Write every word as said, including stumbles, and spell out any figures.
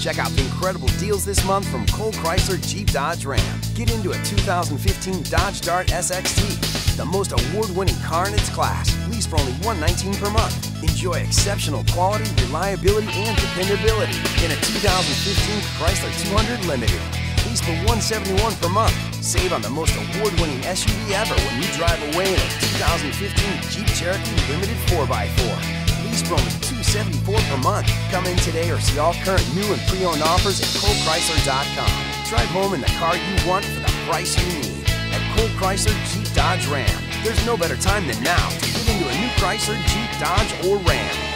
Check out the incredible deals this month from Cole Chrysler Jeep Dodge Ram. Get into a two thousand fifteen Dodge Dart S X T, the most award-winning car in its class, leased for only one hundred nineteen dollars per month. Enjoy exceptional quality, reliability, and dependability in a two thousand fifteen Chrysler two hundred Limited. Leased for one hundred seventy-one dollars per month. Save on the most award-winning S U V ever when you drive away in a two thousand fifteen Jeep Cherokee Limited four by four. Leased for only two hundred seventy-four dollars per month. Come in today or see all current new and pre-owned offers at Cole Chrysler dot com. Drive home in the car you want for the price you need at Cole Chrysler Jeep Dodge Ram. There's no better time than now to get into a new Chrysler, Jeep, Dodge, or Ram.